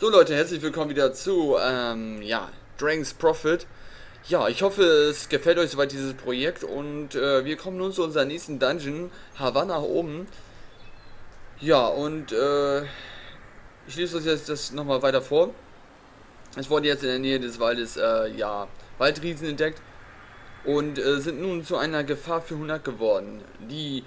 So Leute, herzlich willkommen wieder zu Dragon's Prophet. Ja, ich hoffe, es gefällt euch soweit dieses Projekt und wir kommen nun zu unserem nächsten Dungeon, Havanna oben. Ja, und ich lese euch jetzt das nochmal weiter vor. Es wurde jetzt in der Nähe des Waldes, Waldriesen entdeckt und sind nun zu einer Gefahr für Hunak geworden. Die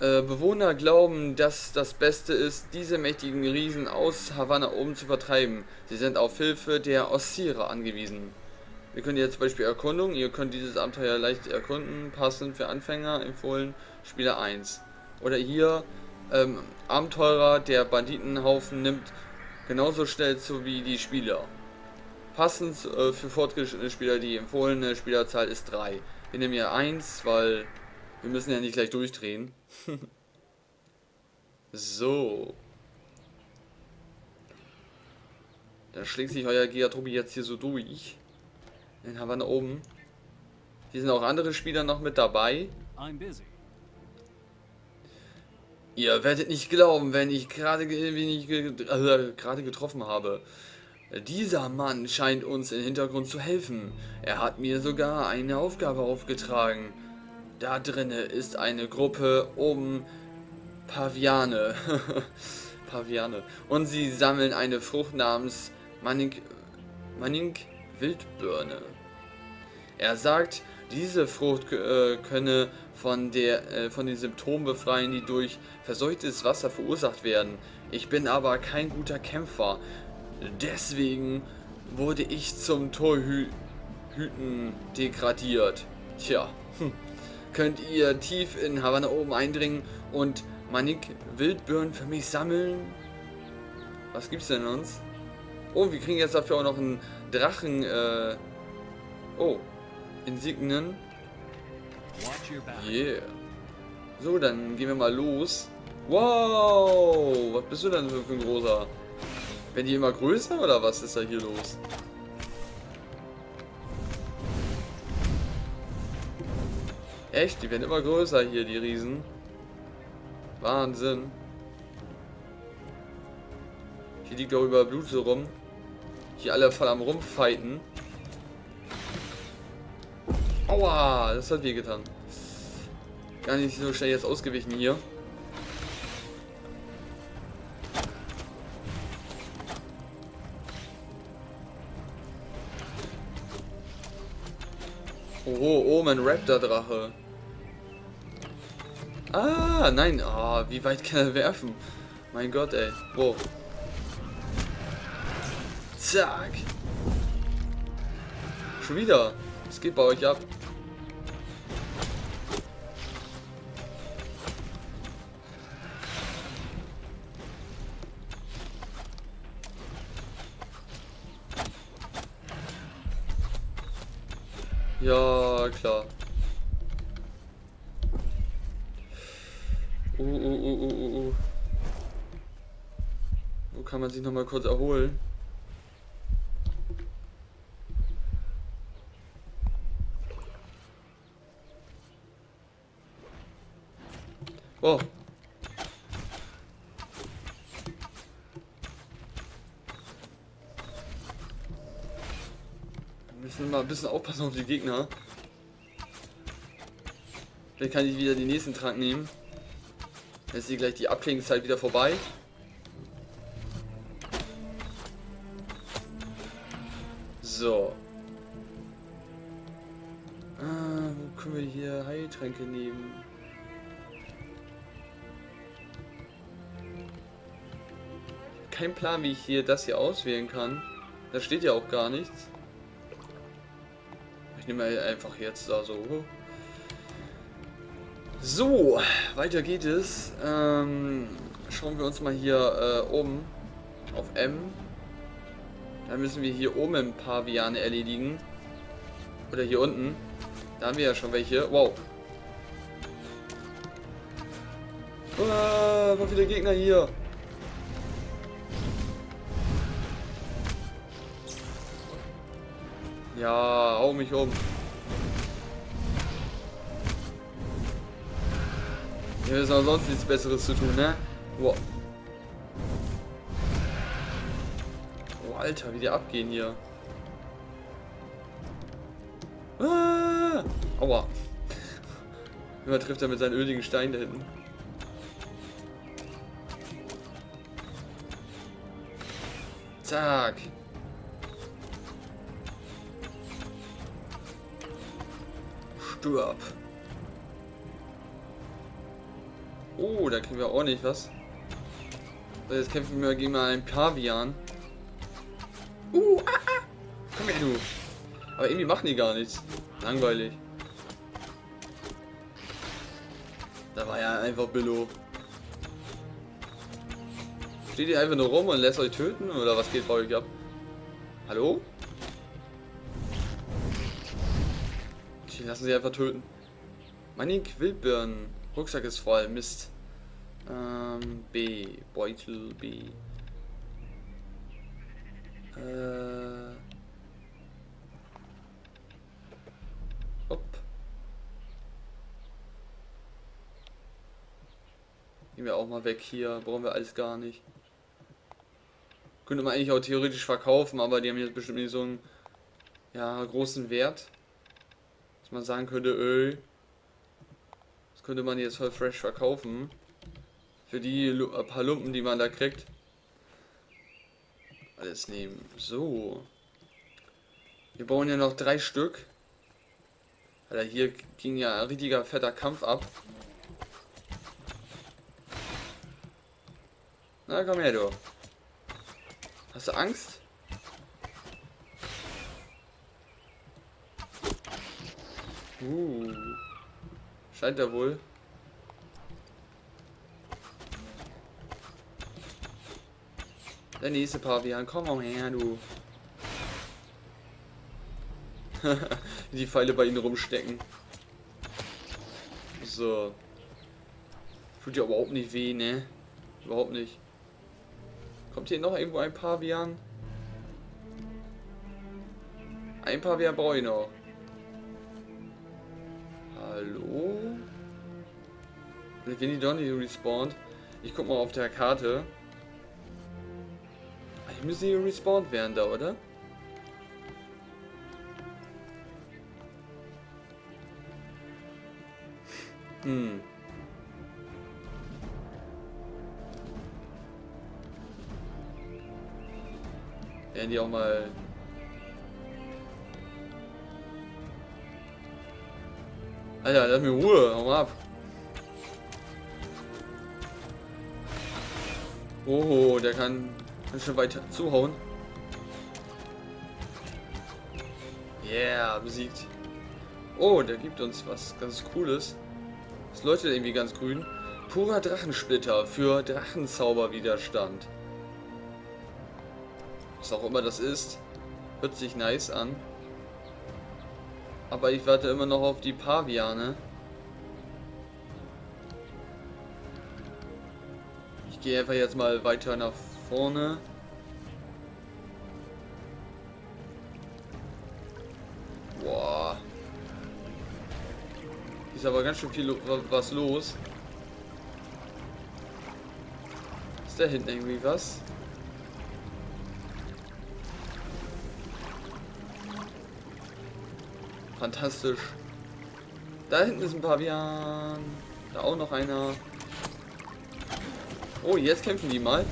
Bewohner glauben, dass das Beste ist, diese mächtigen Riesen aus Havanna oben zu vertreiben. Sie sind auf Hilfe der Ossierer angewiesen. Wir können jetzt zum Beispiel Erkundung, ihr könnt dieses Abenteuer leicht erkunden, passend für Anfänger, empfohlen, Spieler 1. Oder hier, Abenteurer, der Banditenhaufen nimmt genauso schnell zu wie die Spieler. Passend für fortgeschrittene Spieler, die empfohlene Spielerzahl ist 3. Wir nehmen hier 1, weil... wir müssen ja nicht gleich durchdrehen. So. Da schlägt sich euer Gigatobi jetzt hier so durch. Den haben wir da oben. Hier sind auch andere Spieler noch mit dabei. Ihr werdet nicht glauben, wenn ich gerade getroffen habe. Dieser Mann scheint uns im Hintergrund zu helfen. Er hat mir sogar eine Aufgabe aufgetragen. Da drinne ist eine Gruppe oben Paviane. Paviane. Und sie sammeln eine Frucht namens Manink-Wildbirne. Er sagt, diese Frucht könne von den Symptomen befreien, die durch verseuchtes Wasser verursacht werden. Ich bin aber kein guter Kämpfer. Deswegen wurde ich zum Torhüten degradiert. Tja. Könnt ihr tief in Havanna oben eindringen und Manink-Wildbirne für mich sammeln? Was gibt's denn uns? Oh, wir kriegen jetzt dafür auch noch einen Drachen, Insignien. Yeah. So, dann gehen wir mal los. Wow, was bist du denn für ein großer? Werden die immer größer oder was ist da hier los? Echt, die werden immer größer hier, die Riesen. Wahnsinn. Hier liegt doch über Blut so rum. Hier alle voll am Rumfighten. Aua, das hat wehgetan. Gar nicht so schnell jetzt ausgewichen hier. Oh, mein Raptor-Drache. Ah, nein. Ah, wie weit kann er werfen? Mein Gott, ey. Wow. Zack. Schon wieder. Es geht bei euch ab. Ja, klar. Wo kann man sich nochmal kurz erholen? Oh. Müssen mal ein bisschen aufpassen auf die Gegner. Vielleicht kann ich wieder den nächsten Trank nehmen. Dann ist hier gleich die Abklingzeit wieder vorbei. So. Wo können wir hier Heiltränke nehmen? Kein Plan, wie ich hier das hier auswählen kann. Da steht ja auch gar nichts. Ich nehme einfach jetzt da so. So, weiter geht es. Schauen wir uns mal hier oben auf M. Da müssen wir hier oben ein paar Paviane erledigen. Oder hier unten. Da haben wir ja schon welche. Wow. Wie viele Gegner hier. Ja, hau mich um. Hier ist auch sonst nichts Besseres zu tun, ne? Wow. Boah, Alter, wie die abgehen hier. Ah, aua. Immer trifft er mit seinen öligen Stein da hinten. Zack. Stirb. Oh, da kriegen wir ordentlich was. So, jetzt kämpfen wir gegen einen Pavian. Komm her, du. Aber irgendwie machen die gar nichts. Langweilig. Da war ja einfach Billo. Steht ihr einfach nur rum und lässt euch töten? Oder was geht bei euch ab? Hallo? Die lassen sich einfach töten. Manink-Wildbirne. Rucksack ist voll. Mist. B. Beutel B. Hopp. Gehen wir auch mal weg hier. Brauchen wir alles gar nicht. Könnte man eigentlich auch theoretisch verkaufen, aber die haben jetzt bestimmt nicht so einen großen Wert. Dass man sagen könnte, das könnte man jetzt voll fresh verkaufen. Für die paar Lumpen, die man da kriegt. Alles nehmen. So. Wir bauen ja noch 3 Stück. Alter, hier ging ja ein richtiger fetter Kampf ab. Na komm her, du. Hast du Angst? Scheint ja wohl. Der nächste Pavian, komm mal her, du. Die Pfeile bei ihnen rumstecken. So. Tut ja überhaupt nicht weh, ne? Überhaupt nicht. Kommt hier noch irgendwo ein Pavian? Ein Pavian brauche ich noch. Hallo? Wenn die doch nicht respawnt. Ich guck mal auf der Karte. Müssen hier respawned werden da, oder? Werden die auch mal... Alter, lass mir Ruhe, hau mal ab. Oh, der kann... schon weiter zuhauen. Yeah, besiegt. Oh, der gibt uns was ganz Cooles. Das leuchtet irgendwie ganz grün. Purer Drachensplitter für Drachenzauberwiderstand. Was auch immer das ist. Hört sich nice an. Aber ich warte immer noch auf die Paviane. Ich gehe einfach jetzt mal weiter nach vorne. Boah. Ist aber ganz schön viel was los. Ist da hinten irgendwie was? Fantastisch. Da hinten ist ein Pavian. Da auch noch einer. Oh, jetzt kämpfen die mal.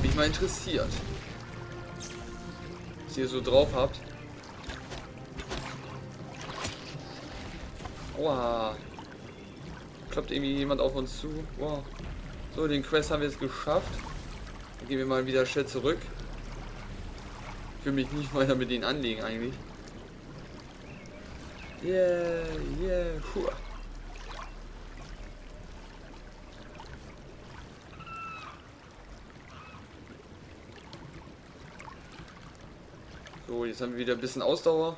Bin ich mal interessiert, was ihr so drauf habt. Wow. Kloppt irgendwie jemand auf uns zu. Wow. So, den Quest haben wir jetzt geschafft. Dann gehen wir mal wieder schnell zurück. Ich will mich nicht weiter mit denen anlegen eigentlich. Yeah, yeah, puh. So, jetzt haben wir wieder ein bisschen Ausdauer.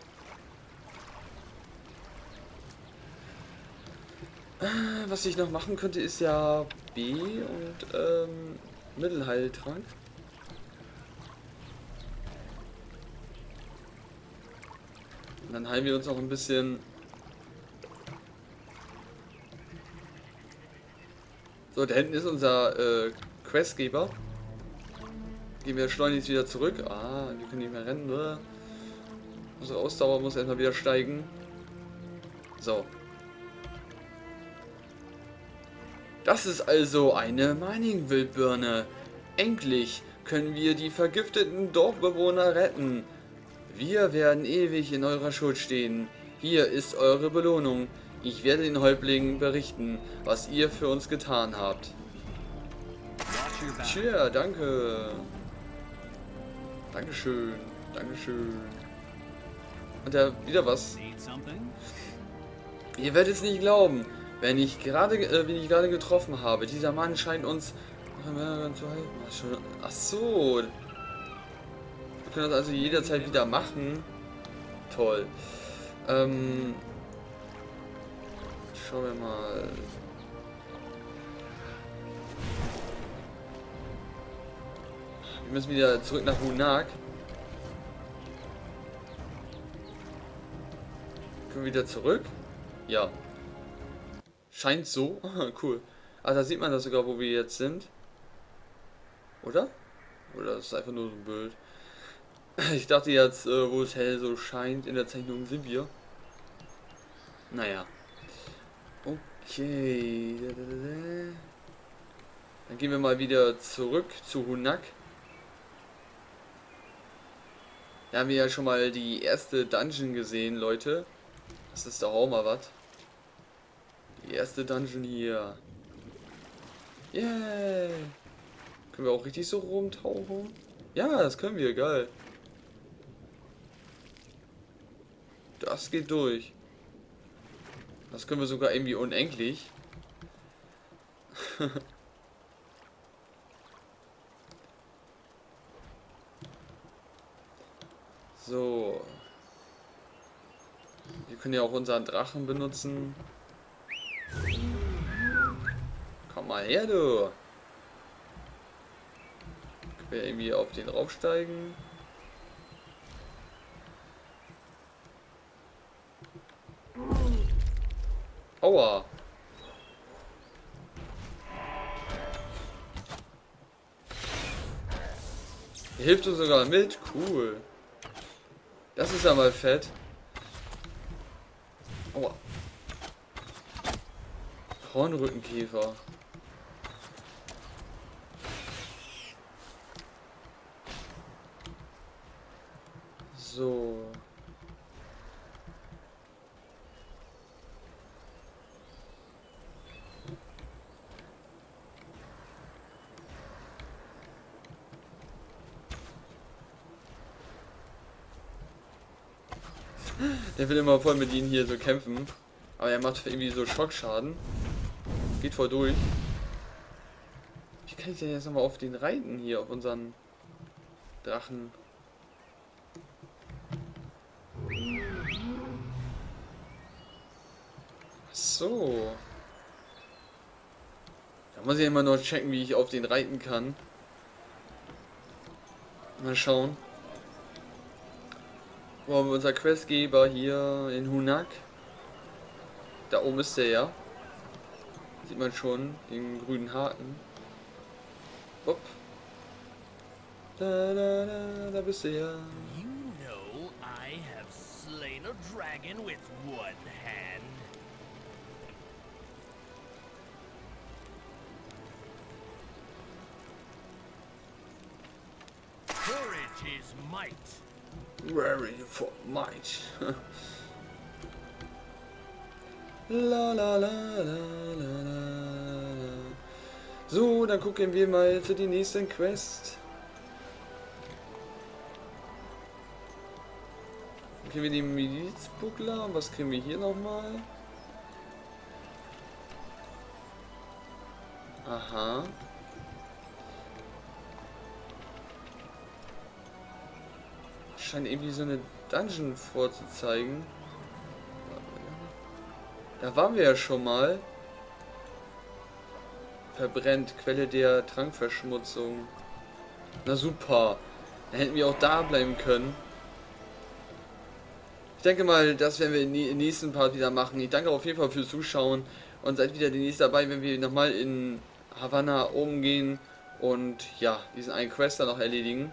Was ich noch machen könnte, ist ja B und Mittelheiltrank. Und dann heilen wir uns noch ein bisschen. So, da hinten ist unser Questgeber. Gehen wir schleunigst wieder zurück. Ah, wir können nicht mehr rennen, ne? Unsere Ausdauer muss erstmal wieder steigen. So. Das ist also eine Mining-Wildbirne. Endlich können wir die vergifteten Dorfbewohner retten. Wir werden ewig in eurer Schuld stehen. Hier ist eure Belohnung. Ich werde den Häuptlingen berichten, was ihr für uns getan habt. Tja, danke. Dankeschön. Dankeschön. Hat er wieder was? Ihr werdet es nicht glauben, wenn ich gerade getroffen habe. Dieser Mann scheint uns... Ach so. Wir können das also jederzeit wieder machen. Toll. Schauen wir mal. Wir müssen wieder zurück nach Hunak. Können wir wieder zurück? Ja. Scheint so. Aha, cool. Ah, da sieht man das sogar, wo wir jetzt sind. Oder? Oder ist einfach nur so ein Bild? Ich dachte jetzt, wo es hell so scheint, in der Zeichnung sind wir. Naja. Okay. Dann gehen wir mal wieder zurück zu Hunak. Da haben wir ja schon mal die erste Dungeon gesehen, Leute. Das ist doch auch mal was. Die erste Dungeon hier. Yay! Können wir auch richtig so rumtauchen? Ja, das können wir, geil. Das geht durch. Das können wir sogar irgendwie unendlich. So. Wir können ja auch unseren Drachen benutzen. Komm mal her, du. Können wir irgendwie auf den raufsteigen? Aua. Er hilft uns sogar mit. Cool. Das ist ja mal fett. Aua. Hornrückenkäfer. So. Der will immer voll mit ihnen hier so kämpfen. Aber er macht irgendwie so Schockschaden. Geht voll durch. Wie kann ich denn jetzt nochmal auf den reiten hier, auf unseren Drachen? So. Da muss ich immer noch checken, wie ich auf den reiten kann. Mal schauen. Wollen wir unser Questgeber hier in Hunak? Da oben ist der ja. Sieht man schon den grünen Haken. Hopp. Da, da, da, da bist du ja. You know I have slain a dragon with one hand. Courage is might. Very for might. La, la, la, la, la, la. So, dann gucken wir mal für die nächsten Quest. Dann kriegen wir den Milizbuckler. Was kriegen wir hier nochmal? Aha. Scheint irgendwie so eine Dungeon vorzuzeigen. Da waren wir ja schon mal. Verbrennt, Quelle der Trankverschmutzung. Na super. Dann hätten wir auch da bleiben können. Ich denke mal, das werden wir im nächsten Part wieder machen. Ich danke auf jeden Fall fürs Zuschauen. Und seid wieder demnächst dabei, wenn wir nochmal in Havanna oben gehen. Und ja, diesen einen Quest dann noch erledigen.